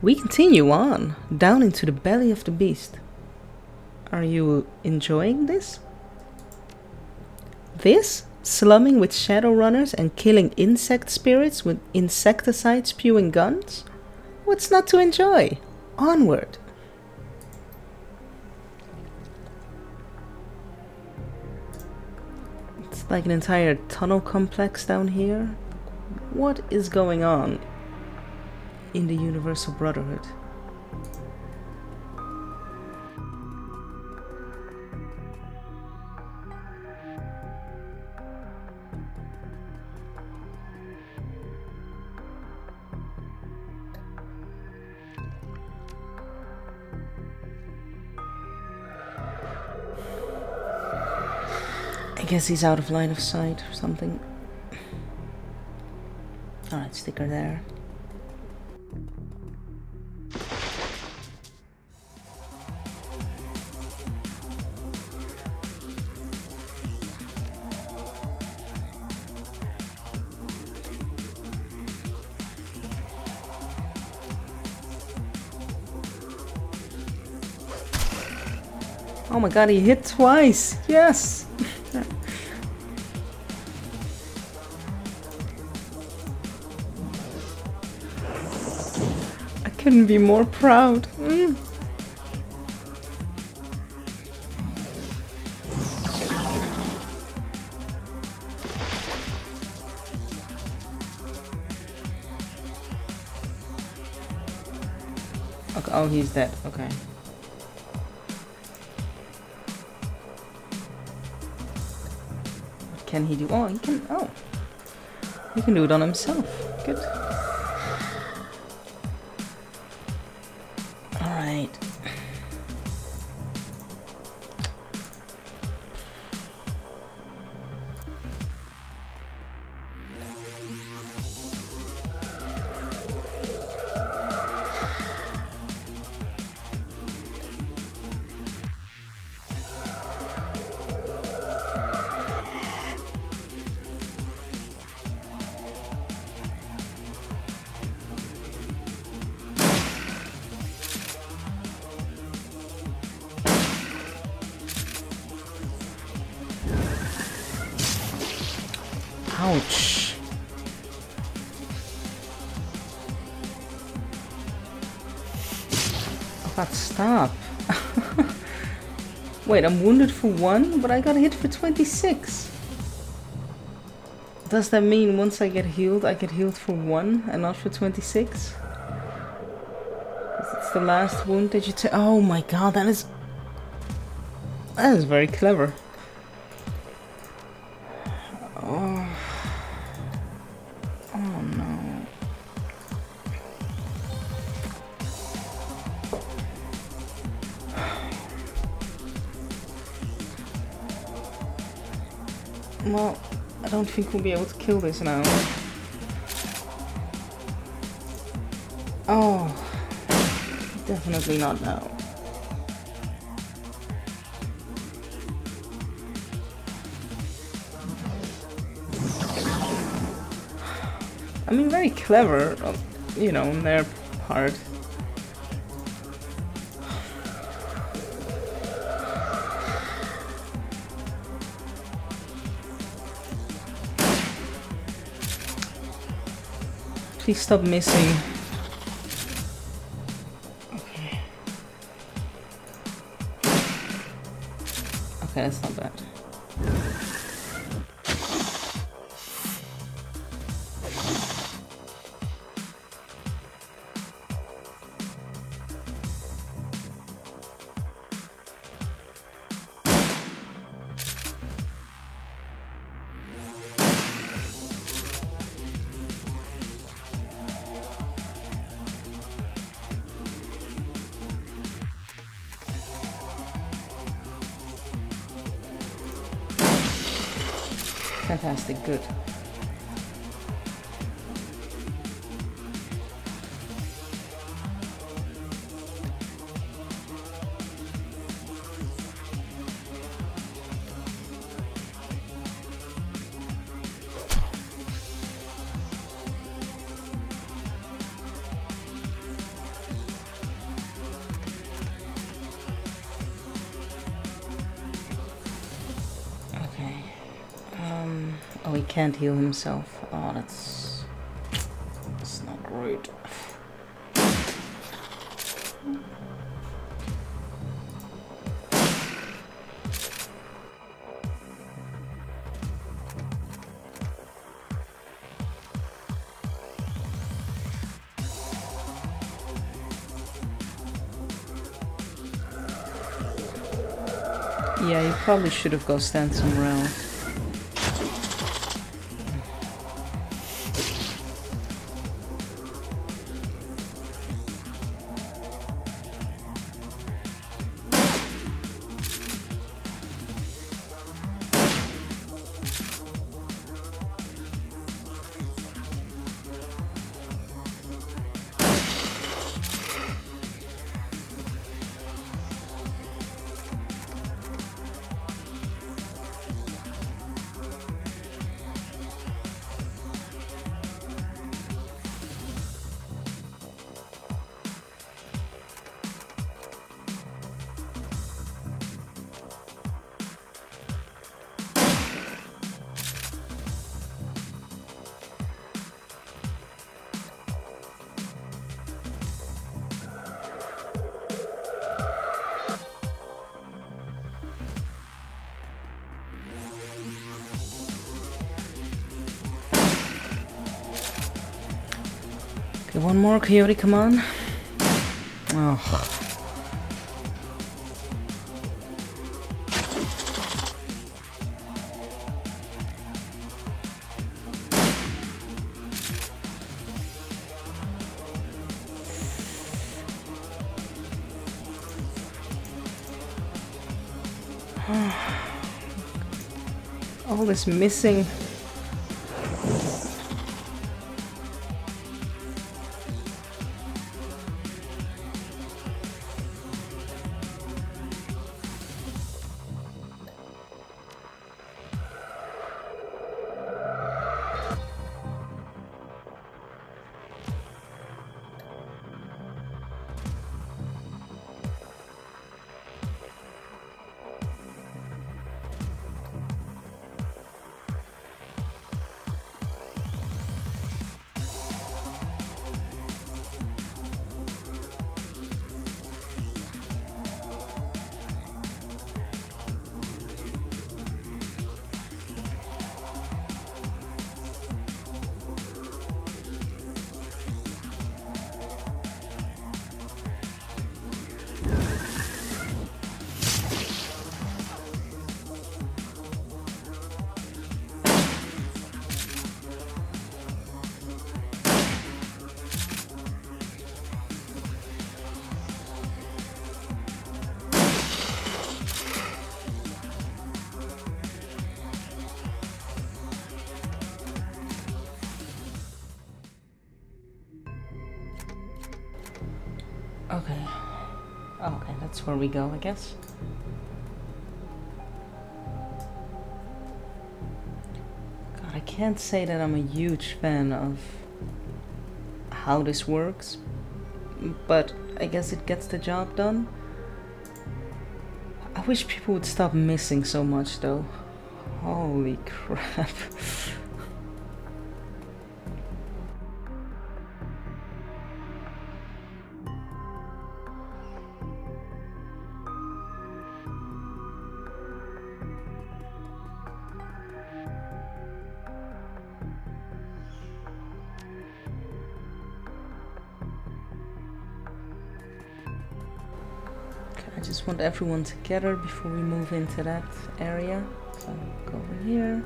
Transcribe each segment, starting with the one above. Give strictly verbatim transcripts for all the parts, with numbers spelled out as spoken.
We continue on, down into the belly of the beast. Are you enjoying this? This? Slumming with shadowrunners and killing insect spirits with insecticide-spewing guns? What's not to enjoy? Onward! It's like an entire tunnel complex down here. What is going on in the Universal Brotherhood? I guess he's out of line of sight or something. Alright, sticker there. Oh my god, he hit twice! Yes! Couldn't be more proud. Mm. Okay, oh, he's dead. Okay. What can he do? Oh, he can. Oh, he can do it on himself. Good. Ouch. Oh god, stop. Wait, I'm wounded for one, but I got hit for twenty-six. Does that mean once I get healed, I get healed for one and not for twenty-six? It's the last wound that you take. Oh my god, that is... That is very clever. Well, I don't think we'll be able to kill this now. Oh, definitely not now. I mean, very clever, you know, on their part. Please stop missing. Okay. Okay, that's not bad. Fantastic, good. Oh, he can't heal himself. Oh, that's... that's not great. Yeah, you probably should have gone stand somewhere else. One more coyote, come on. Oh. All this missing. Okay. Okay, that's where we go, I guess. God, I can't say that I'm a huge fan of how this works, but I guess it gets the job done. I wish people would stop missing so much, though. Holy crap. I just want everyone together before we move into that area. So I'll go over here.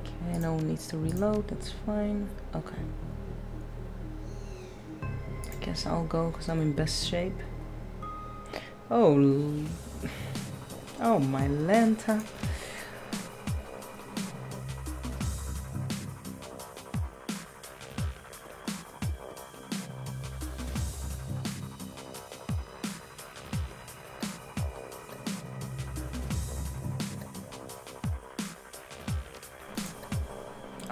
Okay, no one needs to reload, that's fine. Okay. I guess I'll go because I'm in best shape. Oh, oh my Lanta.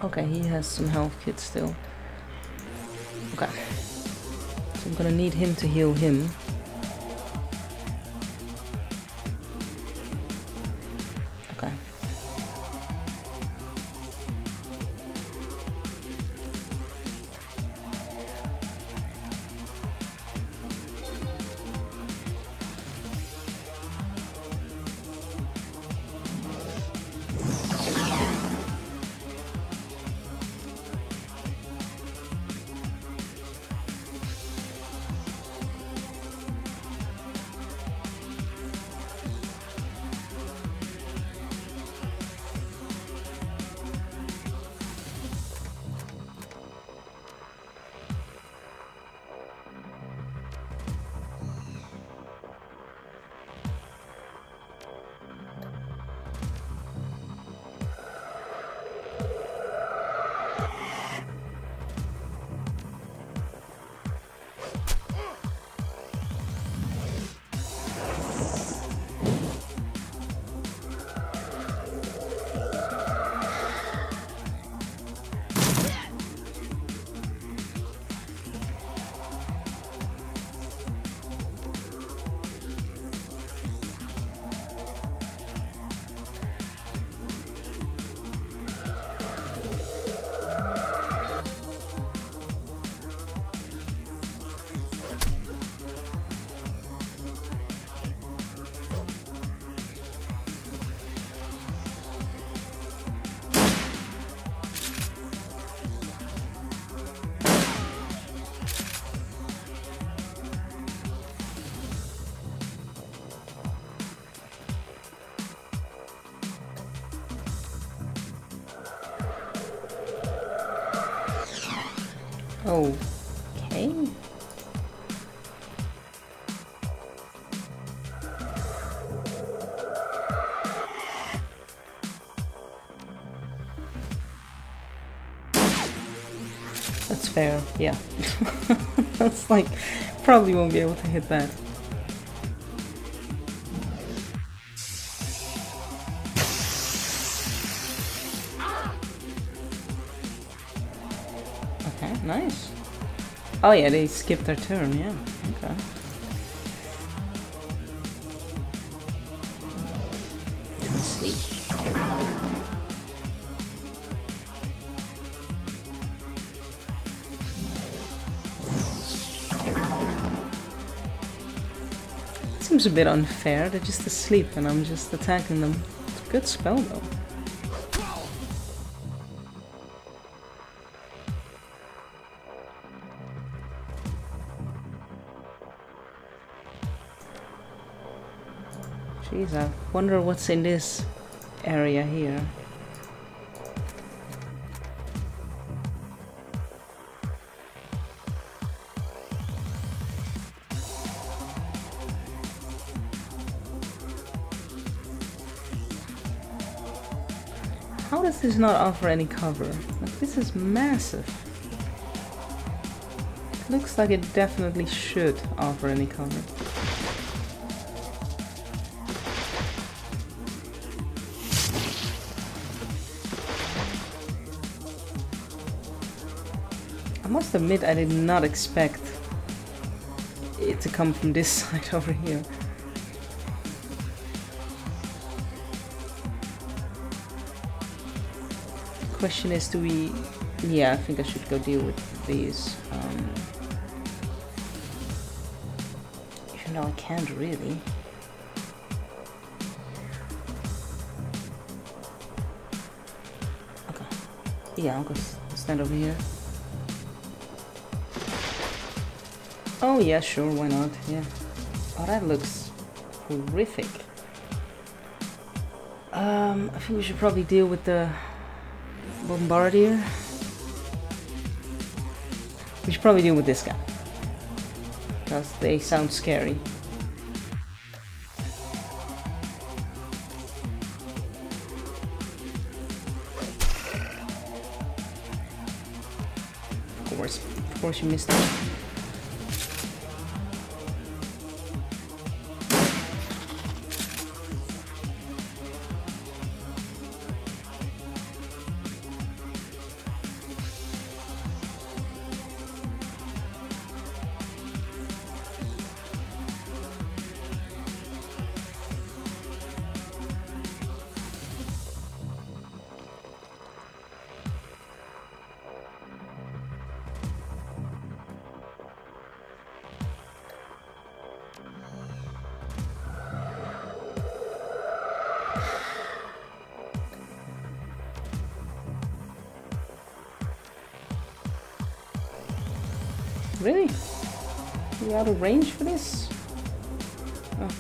Okay, he has some health kits still. Okay. So I'm gonna need him to heal him. Okay. That's fair, yeah. That's like, probably won't be able to hit that. Okay, nice. Oh yeah, they skipped their turn, yeah, okay. Seems a bit unfair, they're just asleep and I'm just attacking them. It's a good spell though. Jeez, I wonder what's in this area here. How does this not offer any cover? Like, this is massive. It looks like it definitely should offer any cover. I must admit, I did not expect it to come from this side over here. Question is, do we... yeah, I think I should go deal with these. Um, even though I can't really. Okay. Yeah, I'll go stand over here. Oh yeah, sure, why not? Yeah. Oh, that looks horrific. Um, I think we should probably deal with the Bombardier. We should probably deal with this guy, because they sound scary. Of course, of course you missed it. Really? We out of range for this? Oh.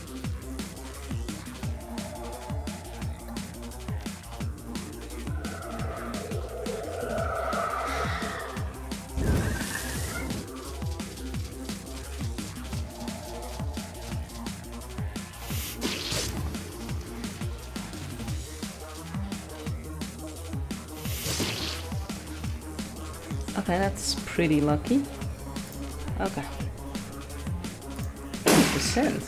Okay, that's pretty lucky. Okay. eighty percent.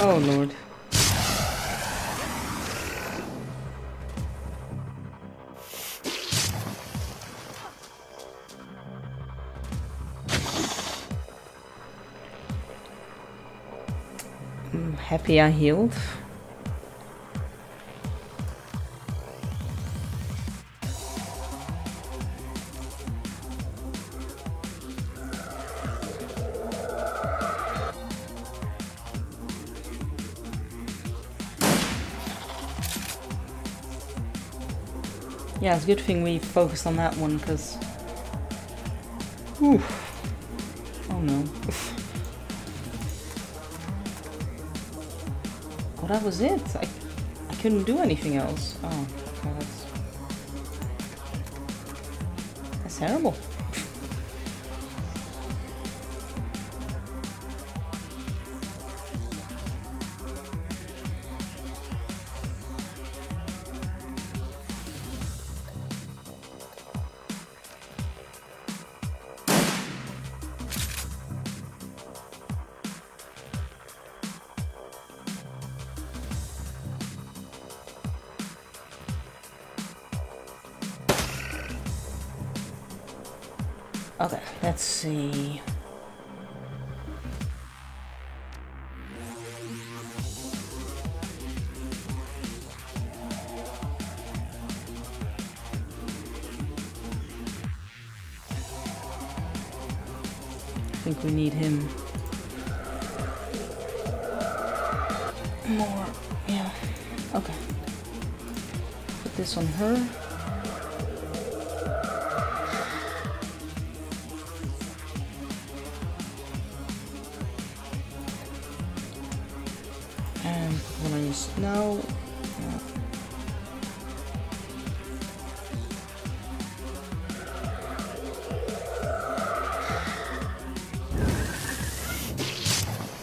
Oh Lord. I'm happy I healed. Yeah, it's a good thing we focused on that one, because... Oof. Oh no. Well, that was it. I, I couldn't do anything else. Oh, okay, that's... That's terrible. Okay, let's see. I think we need him more. Yeah. Okay. Put this on her. No. no.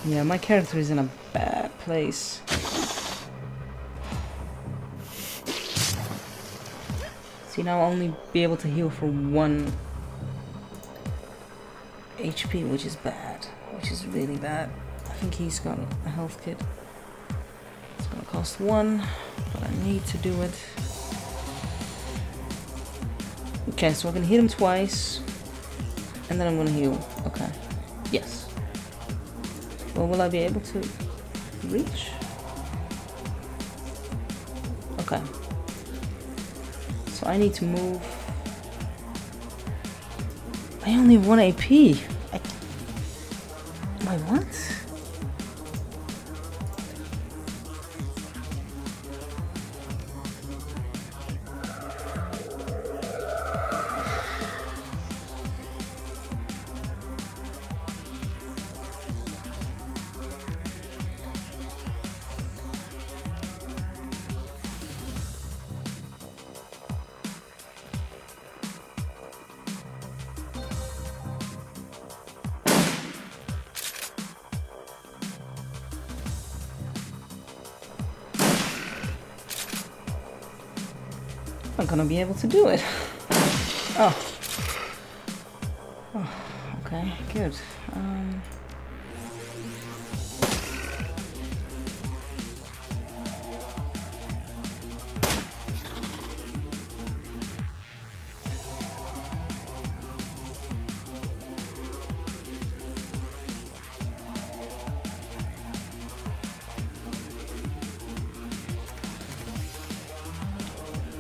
Yeah, my character is in a bad place. See, now I'll only be able to heal for one H P, which is bad. Which is really bad. I think he's got a health kit. Cost one, but I need to do it. Okay, so I'm gonna hit him twice, and then I'm gonna heal. Okay, yes. Well, will I be able to reach? Okay. So I need to move. I only have one A P. I... Wait, what? I'm gonna be able to do it. Oh. Oh, okay, good. Um.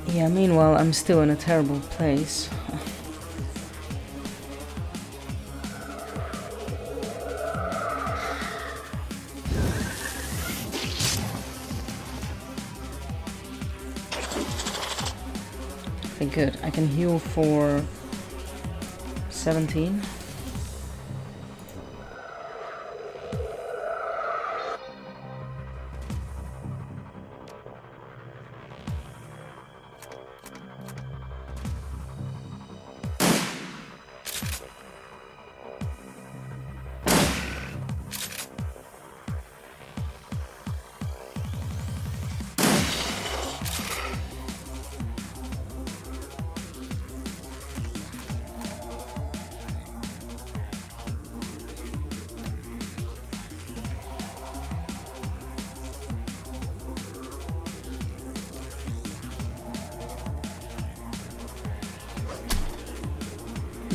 Yeah, meanwhile, I'm still in a terrible place. Okay, good. I can heal for seventeen.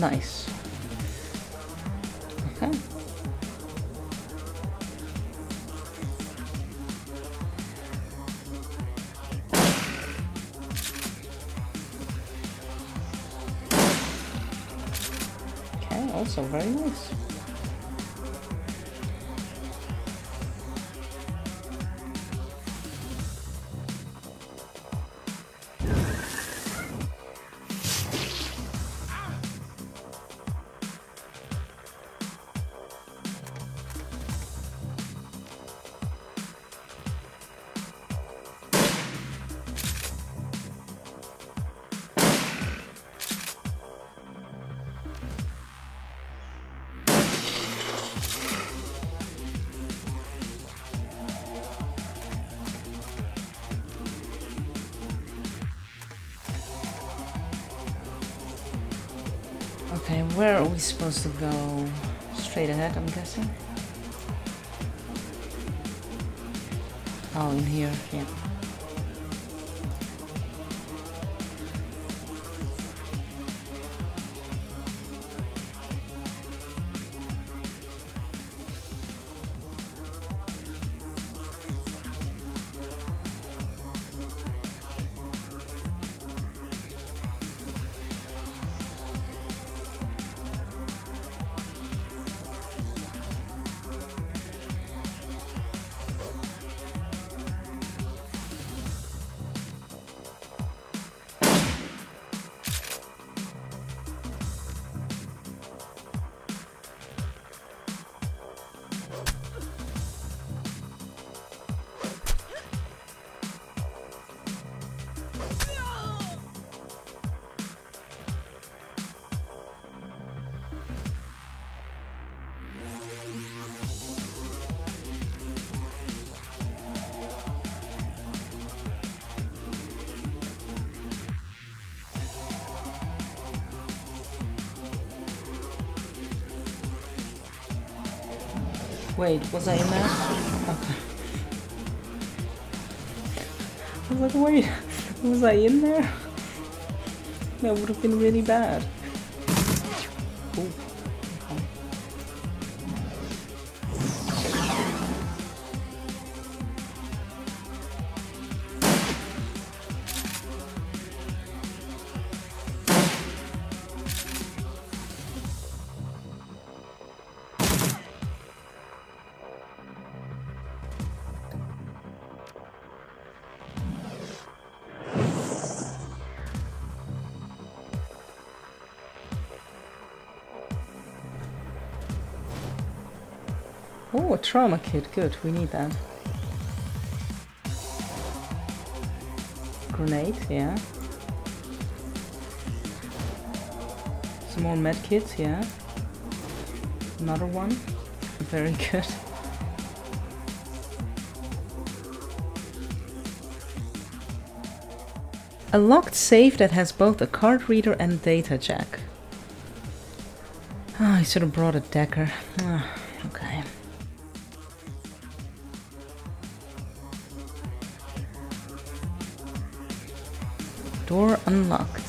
Nice. Okay. Okay, also very nice. Okay, where are we supposed to go? Straight ahead, I'm guessing? Oh, in here, yeah. Wait, was I in there? Okay. I was like, wait, was I in there? That would have been really bad. Ooh. Oh, a trauma kit, good, we need that. Grenade, yeah. Some more med kits, yeah. Another one, very good. A locked safe that has both a card reader and data jack. Oh, I should have brought a decker. Oh, okay. Door unlocked.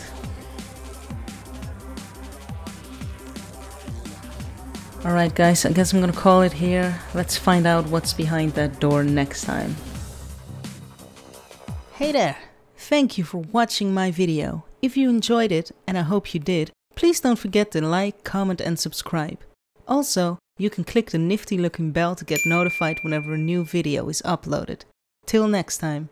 Alright guys, I guess I'm gonna call it here. Let's find out what's behind that door next time. Hey there! Thank you for watching my video. If you enjoyed it, and I hope you did, please don't forget to like, comment and subscribe. Also, you can click the nifty looking bell to get notified whenever a new video is uploaded. Till next time.